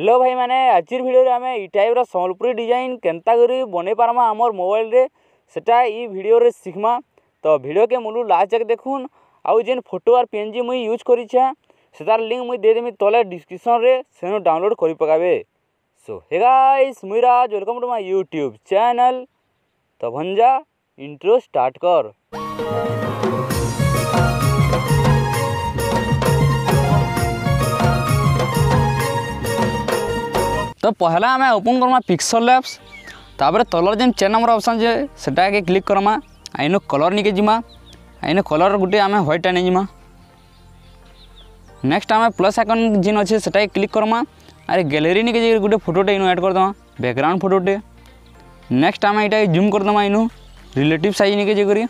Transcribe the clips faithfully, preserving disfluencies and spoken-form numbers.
Hello भाई मैंने आज भिडियो आम इ टाइप्र सम्बलपुरी डिजाइन केन्ता करी बने पारमा आमर मोबाइल रे सेटा इ भिडियो रे सिखमा। तो भिडियो के मुलू लास्ट जाके देखून। आउ जेन फोटो आर पीएनजी मुई यूज करीछा सेटार लिंक मुई दे देमी तले डिस्क्रिप्शन रे, सेनु डाउनलोड करी पकाबे। सो हे गाइस, मुई Raj, welcome to my YouTube channel. तो भंजा इंट्रो स्टार्ट कर। तो पहला आम ओपन करमा पिक्सल लैब्स, तापर तलर जेन चार नंबर ऑप्शन जे सेटा के क्लिक करमा। आइनो कलर निके जिमा, आइनो कलर गुटे आम व्हाइट आने जिमा। नेक्स्ट आम प्लस आइकन जिन अच्छे सेटा के क्लिक करमा। अरे गैलरी निके जे गुटे फोटोटे इनो ऐड करदमा, बैकग्राउंड फोटोटे। नेक्स्ट आम इटा जूम करदमा, इनो रिलेटिव साइज निके जे करी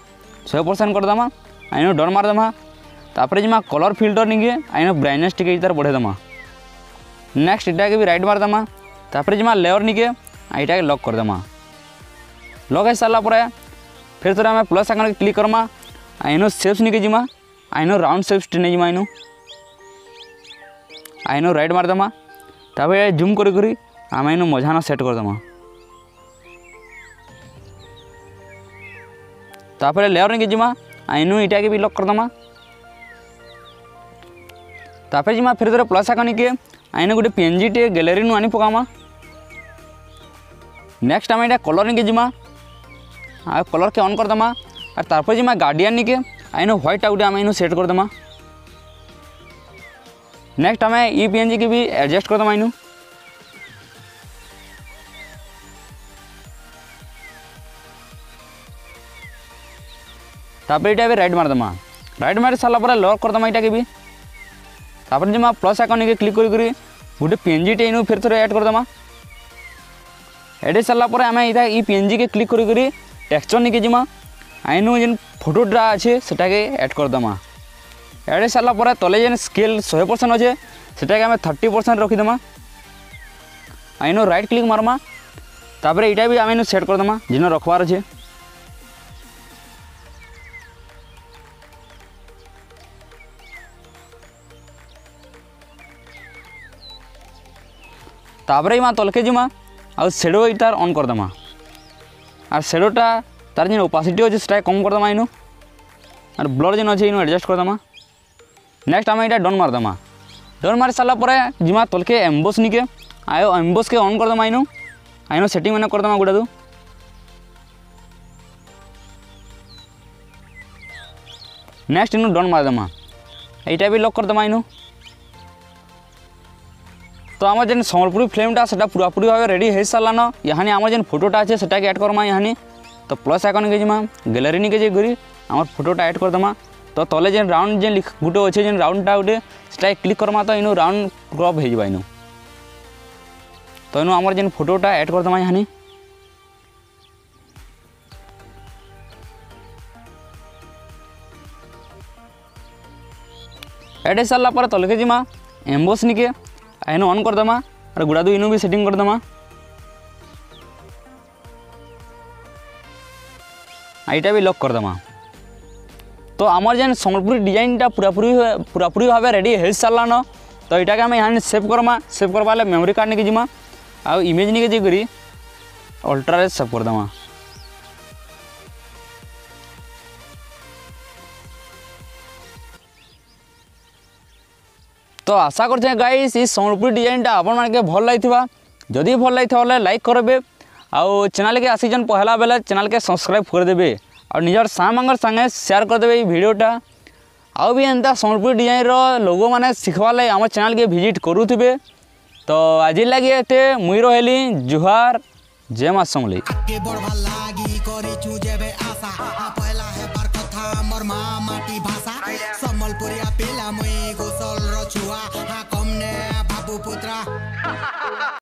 सौ परसेंट करदमा। आइनो डन मारदमा। तापर जिमा कलर फिल्टर निके आइनो ब्राइटनेस टिके इधर बढ़ेदमा। नेक्स्ट इटा के भी राइट मारदमा। तापर जिमा लेयर निके आइटा के लॉक करदमा। लॉक है साला पर फिर थोड़ा हमें प्लस आइकन क्लिक करमा। आइनो शेप्स निके जिमा, आइनो राउंड शेप्स टेने जिमा। आइनो आइनो राइट मारदमा। तापर जूम करी करी आम आइनो मझाना सेट करदमा। तापर लेयर निके जिमा, आइनो इटा के भी लॉक करदमा। तापर जिमा फिर थोड़ा प्लस आइकन निके आइनो गोटे पीएनजी टे गैलरी नु आनी पकामा। नेक्स्ट आम यहाँ कलर निके जिमा, आ कलर के ऑन करदमा। और तारपर जिमा गार्डियन निके आइनो व्हाइट आउट आम आइनो सेट करदमा। नेक्स्ट आम ई पीएनजी के भी एडजस्ट करदमा। आइनो तापर इटा भी राइट मारदमा। राइट मार सारा पर लॉक करदमा इटा के भी। तापर जिमा प्लस आइकन निके क्लिक करी करी गोटे पीएनजी टे इनो फिर थोड़े ऐड करदमा। एड सारा पर आम इधर ई पीएनजी के क्लिक करी करी टेक्सचर निके जिमा। आइनो जेन फोटो ड्रा अच्छे सेटा के ऐड करदमा। एड सारा पर तले जेन स्केल सौ परसेंट अच्छे सेटा के आम थर्टी परसेंट रखीदमा। आइनो राइट क्लिक मारमा। तापर इटा भी आम सेट करदमा जिन रखबार अच्छे। तापर इमा तलके जिमा आ शेडो इटार ऑन करदमा। आर शेडोटा तार जेन ओपासीटी अच्छे से कम करदमा। इनु और ब्लर जेन अच्छे इनु एडजस्ट करदमा। नेक्स्ट आम यहाँ डन मारदमा। डन मार सारा पर जिमा तलके एम्बोस निके आयो एम्बोस के ऑन करदमा। इनु आइनो सेटिंग मैंने करदमा गोटा दू। नेक्स्ट इनु डन मारदमा। यहाँ भी लॉक करदमा। इनु तो आम जेन सम्बलपुरी फ्लेमटा से पूरापूरी भाव रेडी हो सारान। यहाँ आम जेन फोटोटा अच्छे से ऐड करमा। यहाँ तो प्लस आइकन के जिमा, गैलरी निके जे करी आम फोटोटा ऐड करदमा। तो तले जेन राउंड जेन गोटे अच्छे जेन राउंडटा गोटे से क्लिक करमा। तो इन राउंड क्रप हो इन। तो इन आम जेन फोटोटा ऐड करदमा। यहाँ ऐड हो सारा पर तलके जिमा, एम्बोस निके आइनो ऑन करदमा। और गुड़ा दू इनू भी सेटिंग करदमा। आईटा भी लॉक करदमा। तो आमर जेन सम्बलपुरी डिजाइनटा पूरापूरी पूरापूरी भाव रेडी हो सारान। तो यहाँ के आम यहाँ सेव करमा। सेव करवा मेमोरी कार्ड निके जिमा आ इमेज निके जे करी अल्ट्रा सेव करदमा। तो आशा करते गाइस इस सम्बलपुरी डिजाइनटा आपन मन के भल लाइथिबा। जदि भल लाइथ होले लाइक करबे। आउ चैनल के आसीजन पहला बेला चैनल के सब्सक्राइब कर देबे। और निजर सामंगर संगे शेयर कर देबे ई वीडियोटा। आउ भी एंता सम्बलपुरी डिजाइन रो लोगो माने सिखवा ले हमर चैनल के विजिट करूथिबे। तो आज लागे एते मुई रहली। जुहार, जय मा सम्बलई।